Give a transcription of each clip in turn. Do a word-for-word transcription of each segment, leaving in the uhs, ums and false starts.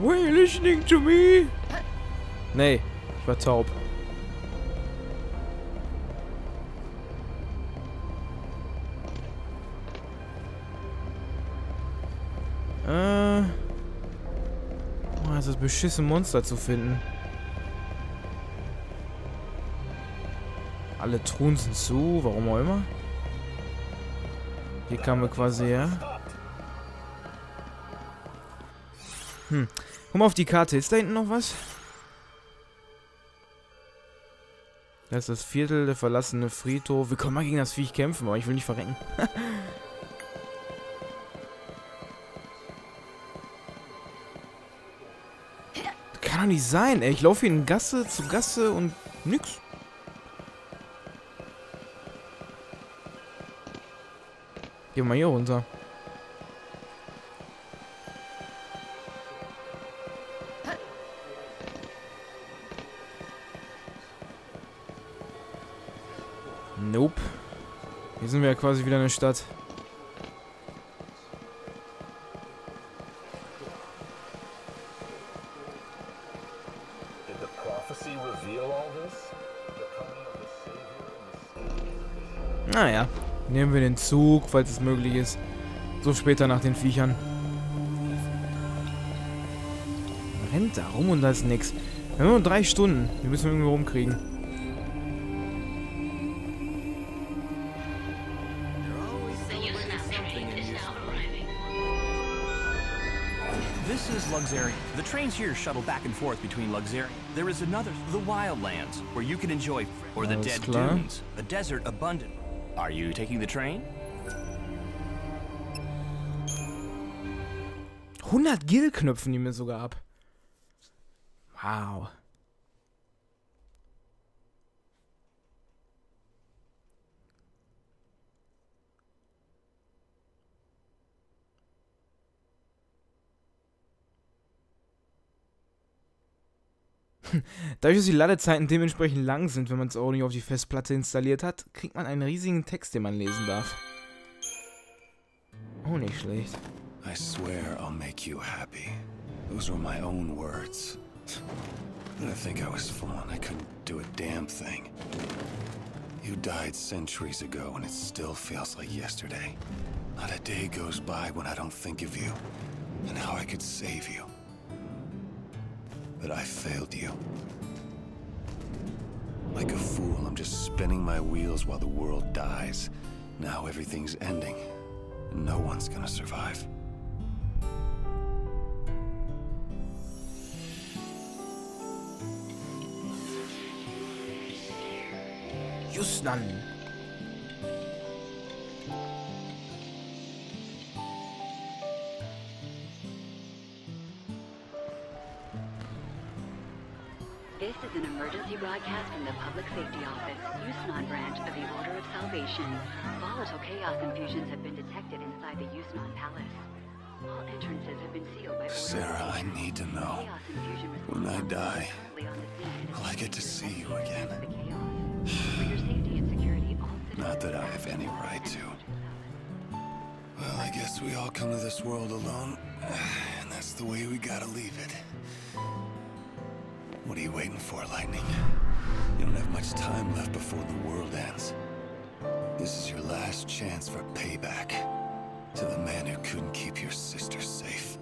Were you listening to me? Nee, ich war taub. Äh. Oh, das beschissene Monster zu finden. Alle Truhen sind zu, warum auch immer. Hier kamen wir quasi her. Hm. Guck mal auf die Karte. Ist da hinten noch was? Das ist das Viertel, der verlassene Friedhof. Wir können mal gegen das Viech kämpfen, aber ich will nicht verrecken. Das kann doch nicht sein, ey. Ich laufe hier in Gasse zu Gasse und nix. Gehen wir mal hier runter. Nope. Hier sind wir ja quasi wieder in der Stadt. Naja. Nehmen wir den Zug, falls es möglich ist. So später nach den Viechern. Rennt da rum und da ist nix. Wir haben nur drei Stunden. Wir müssen irgendwo rumkriegen. This is Luxeria. The trains here shuttle back and forth between Luxeria. There is another, the Wildlands, where you can enjoy, or the Dead Dunes, a desert abundant. Are you taking the train? hundert Gil knöpfen die mir sogar ab. Wow. Dadurch, dass die Ladezeiten dementsprechend lang sind, wenn man es auch nicht auf die Festplatte installiert hat, kriegt man einen riesigen Text, den man lesen darf. Oh, nicht schlecht. I swear I'll make you happy. Those were my own words. I think I was fooling. I couldn't do a damn thing. You died centuries ago and it still feels like yesterday. Not a day goes by when I don't think of you and how I could save you. But I failed you. Like a fool, I'm just spinning my wheels while the world dies. Now everything's ending, and no one's gonna survive. Yusnan. This is an emergency broadcast from the Public Safety Office, Usman branch of the Order of Salvation. Volatile chaos infusions have been detected inside the Usman Palace. All entrances have been sealed by... Sarah, I need to know. When I die, will I get to see you again? Not that I have any right to. Well, I guess we all come to this world alone, and that's the way we gotta leave it. What are you waiting for, Lightning? You don't have much time left before the world ends. This is your last chance for payback to the man who couldn't keep your sister safe.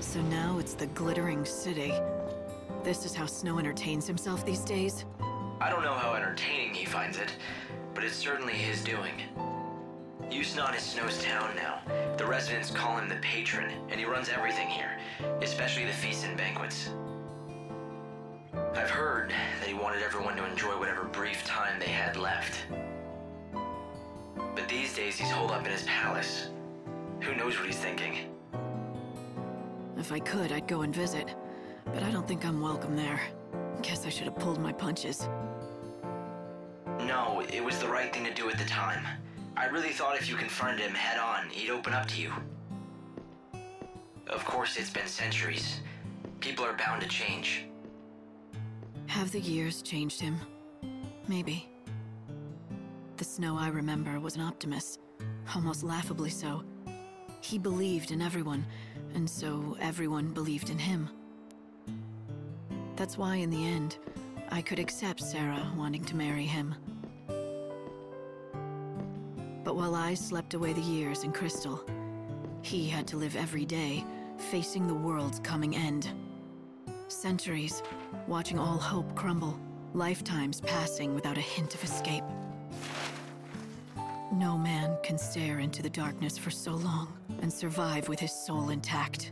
So now it's the Glittering City. This is how Snow entertains himself these days? I don't know how entertaining he finds it, but it's certainly his doing. Usnan is Snow's town now. The residents call him the patron, and he runs everything here, especially the feasts and banquets. I've heard that he wanted everyone to enjoy whatever brief time they had left. But these days he's holed up in his palace. Who knows what he's thinking? If I could, I'd go and visit, but I don't think I'm welcome there. Guess I should have pulled my punches. No, it was the right thing to do at the time. I really thought if you confronted him head-on, he'd open up to you. Of course, it's been centuries. People are bound to change. Have the years changed him? Maybe. Snow I remember was an optimist, almost laughably so. He believed in everyone, and so everyone believed in him. That's why in the end, I could accept Sarah wanting to marry him. But while I slept away the years in Crystal, he had to live every day, facing the world's coming end. Centuries, watching all hope crumble, lifetimes passing without a hint of escape. No man can stare into the darkness for so long and survive with his soul intact.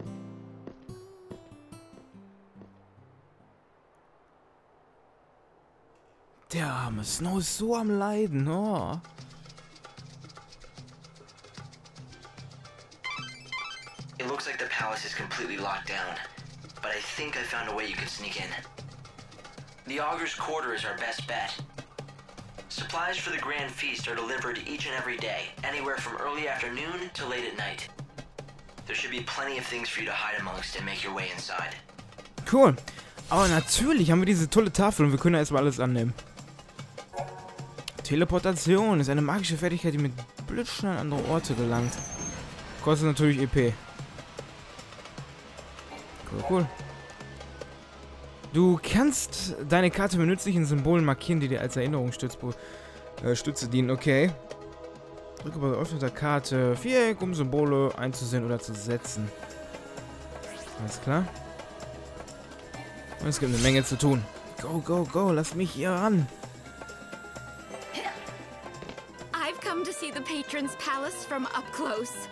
Der arme Snow ist so am Leiden, oh. It looks like the palace is completely locked down, but I think I found a way you can sneak in. The Augurs' Quarter is our best bet. Supplies for the Grand Feast are delivered each and every day, anywhere from early afternoon to late at night. There should be plenty of things for you to hide amongst and make your way inside. Cool. Aber natürlich haben wir diese tolle Tafel und wir können erstmal alles annehmen. Teleportation ist eine magische Fertigkeit, die mit Blitzschnell an andere Orte gelangt. Kostet natürlich E P. Cool, cool. Du kannst deine Karte mit nützlichen Symbolen markieren, die dir als Erinnerungsstütze dienen. Okay. Drücke bei der Öffnung der Karte Viereck, um Symbole einzusehen oder zu setzen. Alles klar. Und es gibt eine Menge zu tun. Go, go, go, lass mich hier ran. I've come to see the Patron's Palace from up close.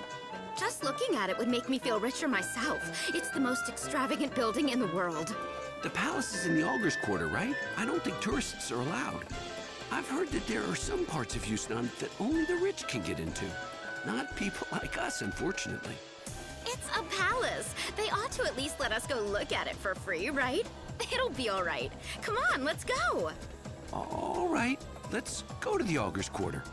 Just looking at it would make me feel richer myself. It's the most extravagant building in the world. The palace is in the Augurs' Quarter, right? I don't think tourists are allowed. I've heard that there are some parts of Yusnan that only the rich can get into. Not people like us, unfortunately. It's a palace. They ought to at least let us go look at it for free, right? It'll be all right. Come on, let's go. All right, let's go to the Augurs' Quarter.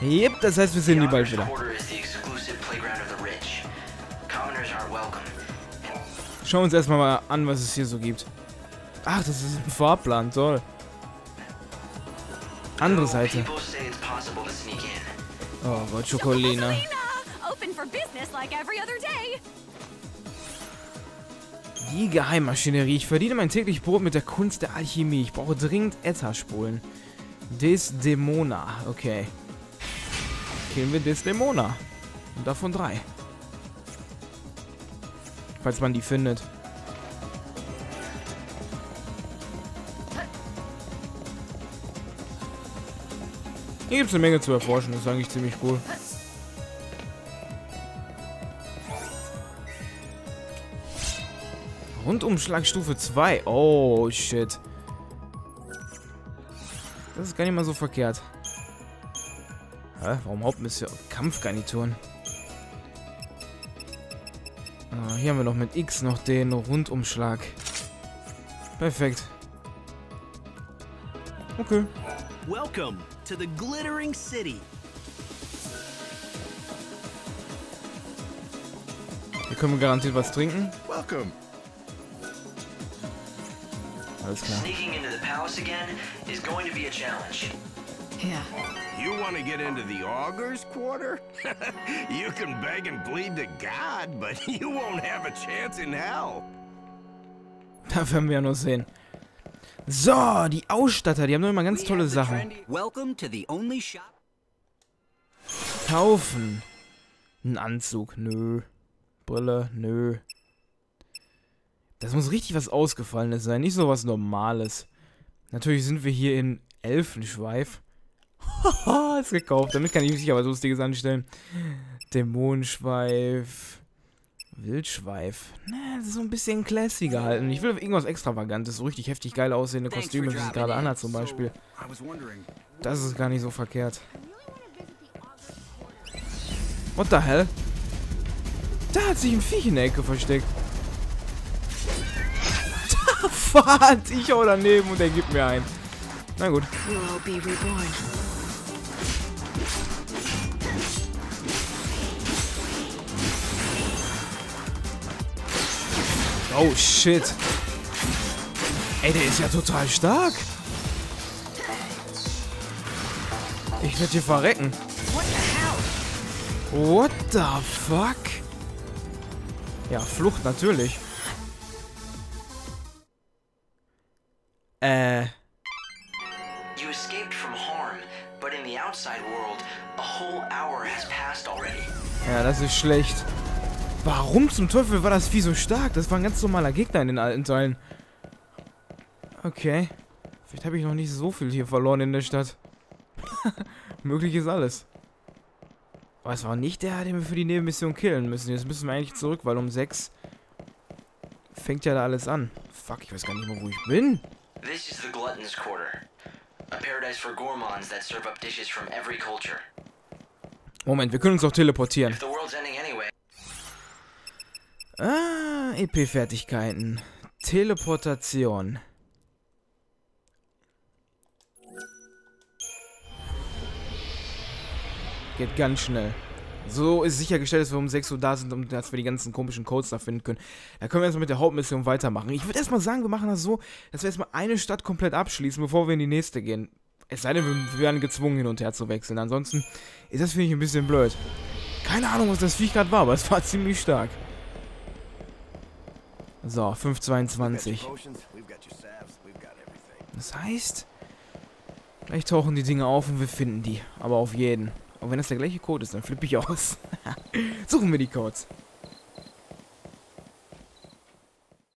Yep, das heißt, wir sind die bald wieder. Schauen wir uns erstmal mal an, was es hier so gibt. Ach, das ist ein Fahrplan, toll. Andere Seite. Oh Gott, Schokolina. Die Geheimmaschinerie. Ich verdiene mein täglich Brot mit der Kunst der Alchemie. Ich brauche dringend Etaspulen. Desdemona, okay. Killen wir Desdemona. Und davon drei. Falls man die findet. Hier gibt es eine Menge zu erforschen, das ist eigentlich ziemlich cool. Rundumschlag Stufe zwei. Oh shit. Das ist gar nicht mal so verkehrt. Hä? Warum Hauptmission? Kampfgarnituren. Ah, hier haben wir noch mit X noch den Rundumschlag. Perfekt. Okay. Welcome to the Glittering City. Hier können wir garantiert was trinken. Welcome. Alles klar. Sneaking into the palace again is going to be a challenge. Yeah. You want to get into the Augurs' Quarter? You can beg and plead to God, but you won't have a chance in hell. Da werden wir ja noch sehen. So, die Ausstatter, die haben doch immer ganz tolle Sachen. Kaufen. Ein Anzug, nö. Brille, nö. Das muss richtig was Ausgefallenes sein, nicht so was Normales. Natürlich sind wir hier in Elfenschweif. Haha, ist gekauft. Damit kann ich mich aber Lustiges anstellen. Dämonenschweif. Wildschweif. Na, das ist so ein bisschen classy gehalten. Ich will auf irgendwas Extravagantes. So richtig heftig geil aussehende Kostüme, wie sie gerade anhat zum Beispiel. Das ist gar nicht so verkehrt. What the hell? Da hat sich ein Viech in der Ecke versteckt. Da fahrt ich auch daneben und er gibt mir einen. Na gut. Oh shit. Ey, der ist ja total stark. Ich werde hier verrecken. What the fuck? Ja, Flucht natürlich. Äh. You escaped from harm, but in the outside world, a whole hour has passed already. Ja, das ist schlecht. Warum zum Teufel war das Vieh so stark? Das war ein ganz normaler Gegner in den alten Teilen. Okay. Vielleicht habe ich noch nicht so viel hier verloren in der Stadt. Möglich ist alles. Aber es war nicht der, den wir für die Nebenmission killen müssen. Jetzt müssen wir eigentlich zurück, weil um sechs fängt ja da alles an. Fuck, ich weiß gar nicht mehr, wo ich bin. This is the Glutton's Quarter. A paradise for gourmands that serve up dishes from every culture. Moment, wir können uns auch teleportieren. Ah, E P-Fertigkeiten. Teleportation. Geht ganz schnell. So ist sichergestellt, dass wir um sechs Uhr da sind und dass wir die ganzen komischen Codes da finden können. Da können wir erstmal mit der Hauptmission weitermachen. Ich würde erstmal sagen, wir machen das so, dass wir erstmal eine Stadt komplett abschließen, bevor wir in die nächste gehen. Es sei denn, wir werden gezwungen, hin und her zu wechseln. Ansonsten ist das, finde ich, ein bisschen blöd. Keine Ahnung, was das Viech gerade war, aber es war ziemlich stark. So, fünf Uhr zweiundzwanzig. Das heißt, gleich tauchen die Dinge auf und wir finden die. Aber auf jeden. Und wenn das der gleiche Code ist, dann flippe ich aus. Suchen wir die Codes.